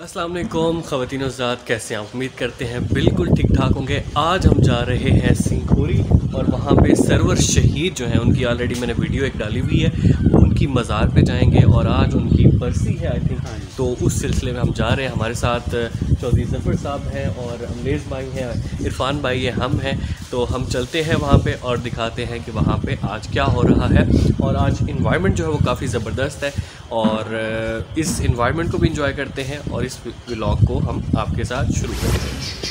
अस्सलाम वालेकुम ख़वातीन उज़्ज़ात, कैसे आप? उम्मीद करते हैं बिल्कुल ठीक ठाक होंगे। आज हम जा रहे हैं सिंखोरी और वहाँ पे सरवर शहीद जो हैं उनकी ऑलरेडी मैंने वीडियो एक डाली हुई है, उनकी मज़ार पे जाएंगे और आज उनकी बरसी है आई थिंक, तो उस सिलसिले में हम जा रहे हैं। हमारे साथ चौधरी जफर साहब हैं और अमरेश भाई हैं, इरफान भाई हैं, हम हैं। तो हम चलते हैं वहाँ पे और दिखाते हैं कि वहाँ पे आज क्या हो रहा है। और आज इन्वायरमेंट जो है वो काफ़ी ज़बरदस्त है और इस इन्वायरमेंट को भी इंजॉय करते हैं और इस व्लॉग को हम आपके साथ शुरू करते हैं।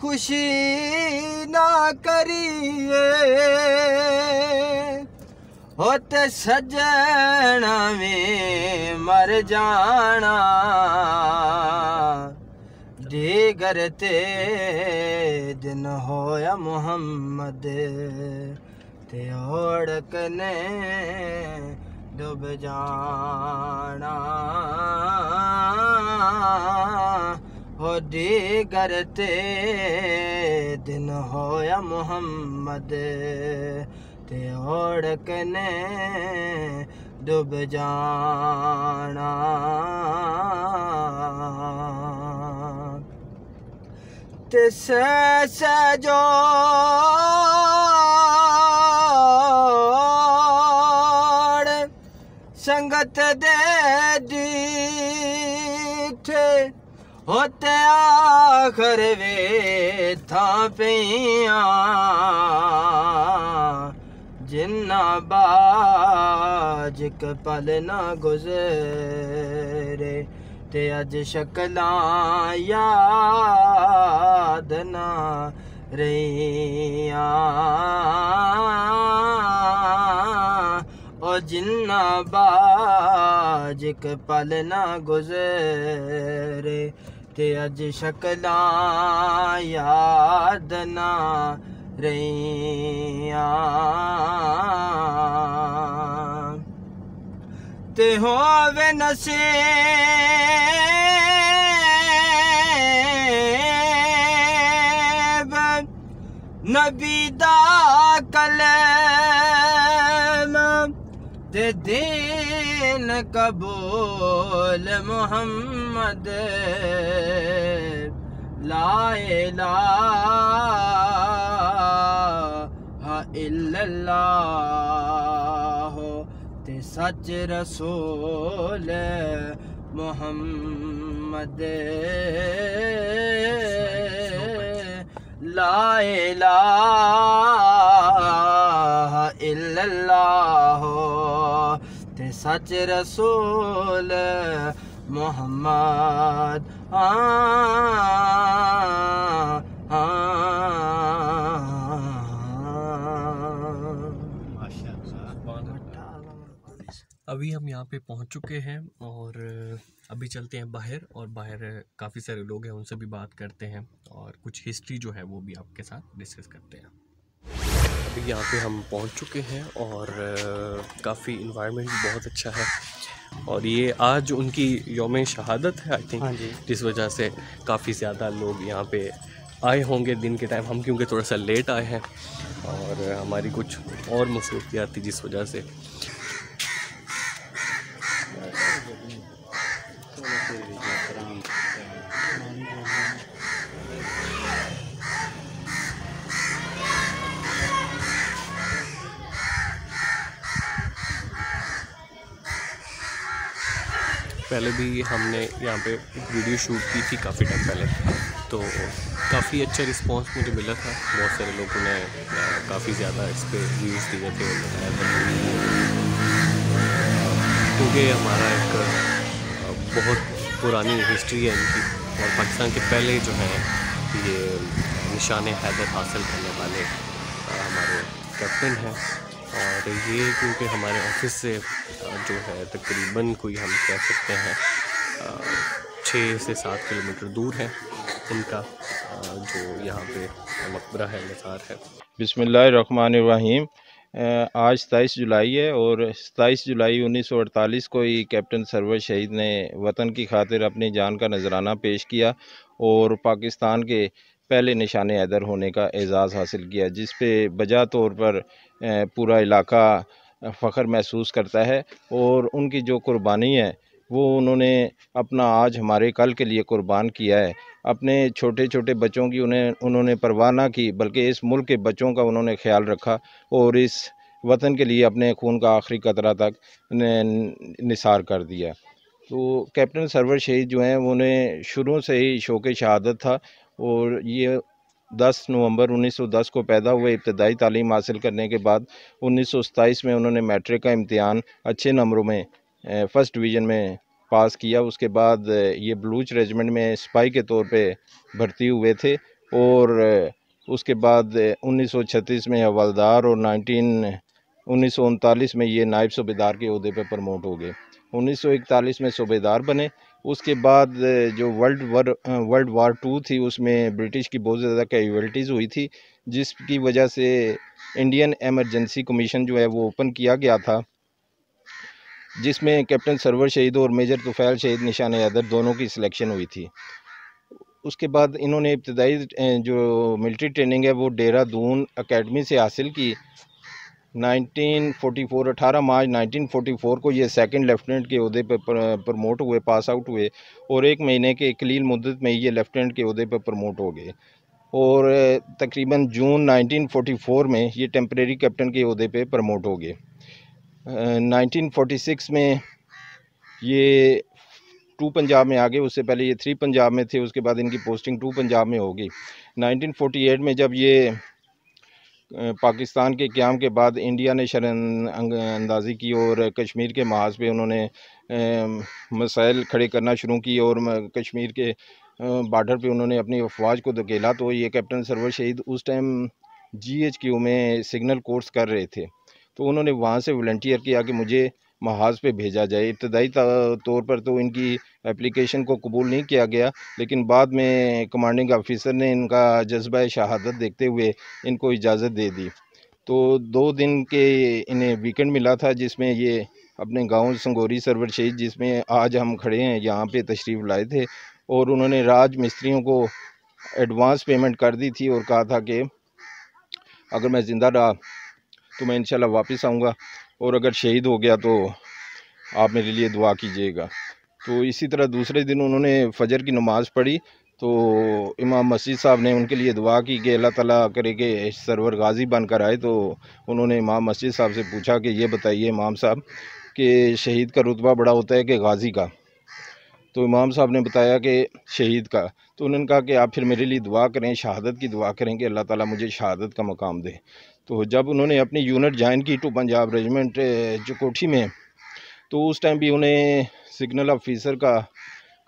खुशी ना करिए होते सजना में मर जाना, दीगर ते दिन होया मोहम्मद ते ओढ़कने डूब जाना, हो दीगर ते दिन होया मोहम्मद ते ओढ़कने डूब जाना। ते से जो संगत दे दी थे होते आखर वे था पिया, जिन्ना बाज के पल ना गुजरे ते अज शक्ला याद ना रहिया, ओ जिन्ना बाज के पल ना गुजरे ते अज शक्ला याद ना रहिया। ते होवे नसीब नबी दा कलम ते दीन कबूल मोहम्मद, ला इलाहा इल्लल्लाह ते सच रसूल मोहम्मद। ला इलाहा इल्लल्लाह ते सच रसूल मोहम्मद। अभी हम यहाँ पे पहुँच चुके हैं और अभी चलते हैं बाहर, और बाहर काफ़ी सारे लोग हैं, उनसे भी बात करते हैं और कुछ हिस्ट्री जो है वो भी आपके साथ डिस्कस करते हैं। अभी यहाँ पे हम पहुँच चुके हैं और काफ़ी इन्वायरमेंट भी बहुत अच्छा है, और ये आज उनकी योम शहादत है आई थिंक, जिस वजह से काफ़ी ज़्यादा लोग यहाँ पे आए होंगे दिन के टाइम। हम क्योंकि थोड़ा सा लेट आए हैं और हमारी कुछ और मसरूफियात थी जिस वजह से। पहले भी हमने यहाँ पे वीडियो शूट की थी काफ़ी टाइम पहले, तो काफ़ी अच्छा रिस्पांस मुझे मिला था। बहुत सारे लोगों ने काफ़ी ज़्यादा इस पर व्यूज़ दिए थे, क्योंकि हमारा एक बहुत पुरानी हिस्ट्री है इनकी, और पाकिस्तान के पहले जो है ये निशान-ए-हैदर हासिल करने वाले हमारे कैप्टन हैं। और ये क्योंकि हमारे ऑफिस से जो है तकरीबन कोई हम कह सकते हैं 6 से 7 किलोमीटर दूर है इनका जो यहाँ पे मकबरा है, मज़ार है। बिस्मिल्लाहिर्रहमानिर्रहीम। आज 27 जुलाई है और 27 जुलाई 1948 को ही कैप्टन सरवर शहीद ने वतन की खातिर अपनी जान का नजराना पेश किया और पाकिस्तान के पहले निशान-ए-हैदर होने का एजाज़ हासिल किया, जिस पे बजा तौर पर पूरा इलाका फ़ख्र महसूस करता है। और उनकी जो कुर्बानी है वो उन्होंने अपना आज हमारे कल के लिए कुर्बान किया है। अपने छोटे छोटे बच्चों की उन्होंने परवाह ना की, बल्कि इस मुल्क के बच्चों का उन्होंने ख्याल रखा और इस वतन के लिए अपने खून का आखिरी कतरा तक निसार कर दिया। तो कैप्टन सरवर शहीद जो हैं उन्हें शुरू से ही शौक़ शहादत था, और ये 10 नवंबर 1910 को पैदा हुए। इब्तदाई तालीम हासिल करने के बाद 1927 में उन्होंने मैट्रिक का इम्तिहान अच्छे नंबरों में फ़र्स्ट डिवीज़न में पास किया। उसके बाद ये बलूच रेजिमेंट में स्पाई के तौर पे भर्ती हुए थे, और उसके बाद 1936 में हवलदार और 1939 में ये नायब सूबेदार के अहदे पर प्रमोट हो गए। 1941 में सूबेदार बने। उसके बाद जो वर्ल्ड वार 2 थी उसमें ब्रिटिश की बहुत ज़्यादा कैजुअल्टीज़ हुई थी, जिसकी वजह से इंडियन एमरजेंसी कमीशन जो है वो ओपन किया गया था, जिसमें कैप्टन सरवर शहीद और मेजर तुफैल शहीद निशान-ए-हैदर दोनों की सिलेक्शन हुई थी। उसके बाद इन्होंने इब्तदाई जो मिलिट्री ट्रेनिंग है वो डेरा दून अकेडमी से हासिल की। 18 मार्च 1944 को ये सेकंड लेफ्टिनेंट के अहदे पर प्रमोट हुए, पास आउट हुए, और एक महीने के कलील मुद्दत में ये लेफ्टिनेंट के अहदे पर प्रमोट हो गए। और तकरीबन जून 1944 में ये टेम्परेरी कैप्टन के अहदे पर प्रमोट हो गए। 1946 में ये 2 पंजाब में आ गए। उससे पहले ये 3 पंजाब में थे, उसके बाद इनकी पोस्टिंग 2 पंजाब में हो गई। 1948 में जब ये पाकिस्तान के क़याम के बाद इंडिया ने शरण अंदाज़ी की और कश्मीर के महाज पे उन्होंने मसाइल खड़े करना शुरू किए, और कश्मीर के बार्डर पे उन्होंने अपनी अफवाज को धकेला, तो ये कैप्टन सरवर शहीद उस टाइम GHQ में सिग्नल कोर्स कर रहे थे, तो उन्होंने वहाँ से वॉलंटियर किया कि मुझे महाज पे भेजा जाए। इब्तदाई तौर पर तो इनकी एप्लीकेशन को कबूल नहीं किया गया, लेकिन बाद में कमांडिंग ऑफिसर ने इनका जज्बा शहादत देखते हुए इनको इजाज़त दे दी। तो 2 दिन के इन्हें वीकेंड मिला था, जिसमें ये अपने गांव संगोरी सरवर शहीद, जिसमें आज हम खड़े हैं, यहाँ पे तशरीफ़ लाए थे, और उन्होंने राज मिस्त्रियों को एडवांस पेमेंट कर दी थी और कहा था कि अगर मैं ज़िंदा रहा तो मैं इंशाल्लाह वापस आऊँगा, और अगर शहीद हो गया तो आप मेरे लिए दुआ कीजिएगा। तो इसी तरह दूसरे दिन उन्होंने फजर की नमाज़ पढ़ी, तो इमाम मस्जिद साहब ने उनके लिए दुआ की कि अल्लाह ताला करे कि सरवर गाजी बनकर आए। तो उन्होंने इमाम मस्जिद साहब से पूछा कि ये बताइए इमाम साहब कि शहीद का रुतबा बड़ा होता है कि गाजी का? तो इमाम साहब ने बताया कि शहीद का। तो उन्होंने कहा कि आप फिर मेरे लिए दुआ करें, शहादत की दुआ करें कि अल्लाह ताला मुझे शहादत का मकाम दे। तो जब उन्होंने अपनी यूनिट ज्वाइन की टू पंजाब रेजिमेंट चकोठी में, तो उस टाइम भी उन्हें सिग्नल ऑफिसर का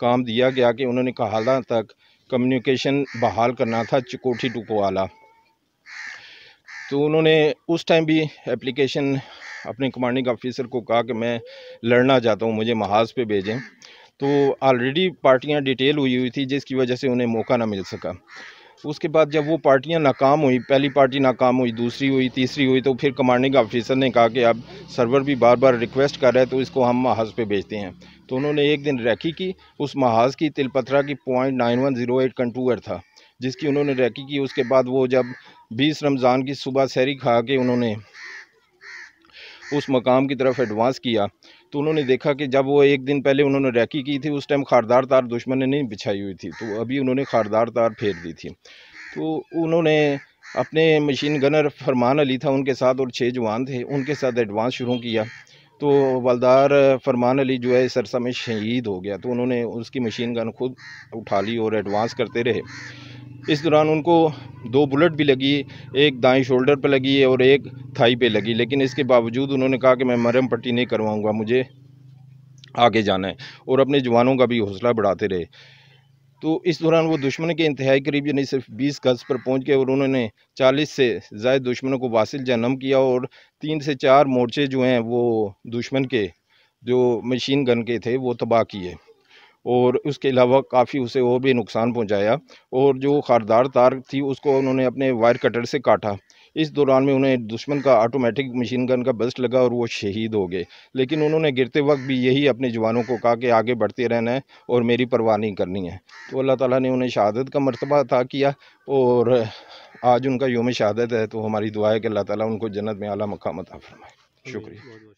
काम दिया गया कि उन्होंने कोहाला तक कम्युनिकेशन बहाल करना था, चकोठी टू कोहाला। तो उन्होंने उस टाइम भी एप्लीकेशन अपने कमांडिंग ऑफिसर को कहा कि मैं लड़ना चाहता हूँ, मुझे महाज पे भेजें। तो ऑलरेडी पार्टियां डिटेल हुई हुई थी जिसकी वजह से उन्हें मौका ना मिल सका। उसके बाद जब वो पार्टियां नाकाम हुई, पहली पार्टी नाकाम हुई, दूसरी हुई, तीसरी हुई, तो फिर कमांडिंग ऑफिसर ने कहा कि अब सरवर भी बार बार रिक्वेस्ट कर रहा है तो इसको हम महाज पे भेजते हैं। तो उन्होंने एक दिन रैकी की, उस महाज की तिलपत्रा की .9108 कंटूर था जिसकी उन्होंने रैकी की। उसके बाद वो जब 20 रमज़ान की सुबह सहरी खा के उन्होंने उस मकाम की तरफ एडवांस किया। तो उन्होंने देखा कि जब वो एक दिन पहले उन्होंने रैकी की थी, उस टाइम खारदार तार दुश्मन ने नहीं बिछाई हुई थी, तो अभी उन्होंने खारदार तार फेर दी थी। तो उन्होंने अपने मशीन गनर फरमान अली था उनके साथ और 6 जवान थे, उनके साथ एडवांस शुरू किया। तो वालदार फरमान अली जो है सरसा में शहीद हो गया। तो उन्होंने उसकी मशीन गन खुद उठा ली और एडवांस करते रहे। इस दौरान उनको 2 बुलेट भी लगी, एक दाएं शोल्डर पर लगी और एक थाई पे लगी, लेकिन इसके बावजूद उन्होंने कहा कि मैं मरहम पट्टी नहीं करवाऊंगा, मुझे आगे जाना है, और अपने जवानों का भी हौसला बढ़ाते रहे। तो इस दौरान वो दुश्मन के इंतहाई करीब यानी सिर्फ 20 गज़ पर पहुंच गए और उन्होंने 40 से ज़ायद दुश्मनों को वासिल जन्म किया और 3 से 4 मोर्चे जो हैं वो दुश्मन के जो मशीन गन के थे वो तबाह किए, और उसके अलावा काफ़ी उसे और भी नुकसान पहुंचाया। और जो खारदार तार थी उसको उन्होंने अपने वायर कटर से काटा। इस दौरान में उन्हें दुश्मन का ऑटोमेटिक मशीन गन का बस्ट लगा और वो शहीद हो गए। लेकिन उन्होंने गिरते वक्त भी यही अपने जवानों को कहा कि आगे बढ़ते रहना है और मेरी परवाह नहीं करनी है। तो अल्लाह ताला ने उन्हें शहादत का मरतबा अता किया और आज उनका योम शहादत है। तो हमारी दुआ है कि अल्लाह ताला उनको जन्नत में आला मकाम अता फरमाए। शुक्रिया।